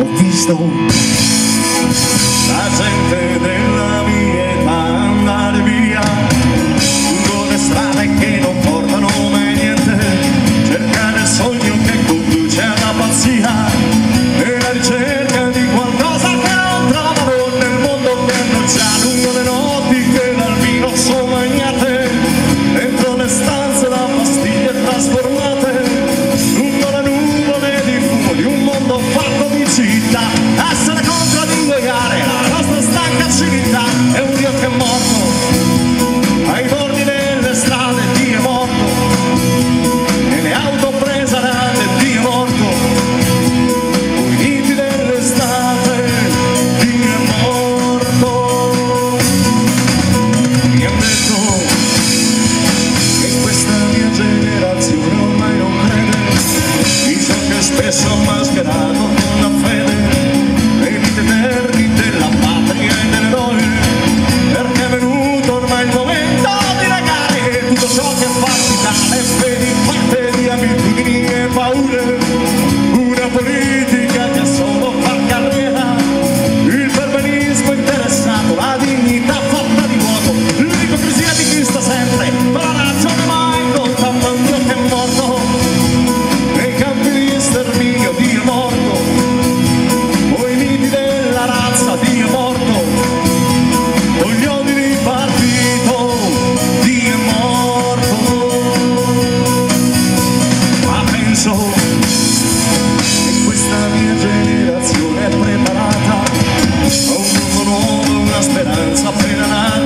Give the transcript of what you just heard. Ho visto la gente della vita andare via lungo le strade che non portano mai niente, cercare il sogno che conduce alla pazzia, nella ricerca di qualcosa che non trovano nel mondo, che non c'è lungo le notti che dal vino sono bagnate, dentro le stanze da pastiglie trasformate, lungo le nuvole di fumo di un mondo fatto di città. Essere contro di ingoiare la nostra stanca civiltà. È un Dio che è morto ai bordi delle strade. Dio è morto nelle auto preserate. Dio è morto coi nidi dell'estate. Dio è morto. Mi hanno detto che questa mia generazione ormai non crede in ciò che spesso ho mascherato con una fede. Speranza appena nata.